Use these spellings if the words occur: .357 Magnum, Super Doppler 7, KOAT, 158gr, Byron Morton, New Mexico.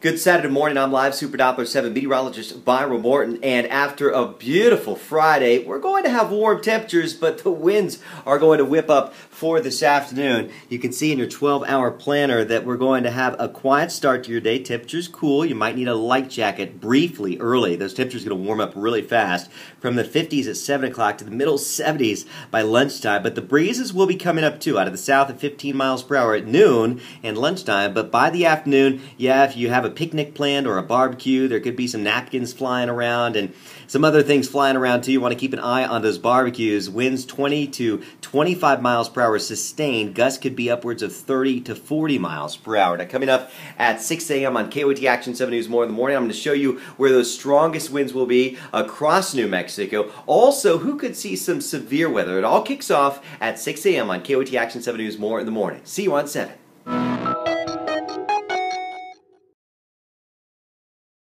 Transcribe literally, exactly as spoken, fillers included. Good Saturday morning. I'm live Super Doppler seven meteorologist Byron Morton, and after a beautiful Friday, we're going to have warm temperatures, but the winds are going to whip up for this afternoon. You can see in your twelve hour planner that we're going to have a quiet start to your day. Temperatures cool. You might need a light jacket briefly early. Those temperatures are going to warm up really fast from the fifties at seven o'clock to the middle seventies by lunchtime, but the breezes will be coming up too out of the south at fifteen miles per hour at noon and lunchtime, but by the afternoon, yeah, if you have a a picnic planned or a barbecue, there could be some napkins flying around and some other things flying around too. You want to keep an eye on those barbecues. Winds twenty to twenty-five miles per hour sustained. Gusts could be upwards of thirty to forty miles per hour. Now, coming up at six A M on K O A T Action seven News More in the Morning, I'm going to show you where those strongest winds will be across New Mexico. Also, who could see some severe weather. It all kicks off at six A M on K O A T Action seven News More in the Morning. See you on seven.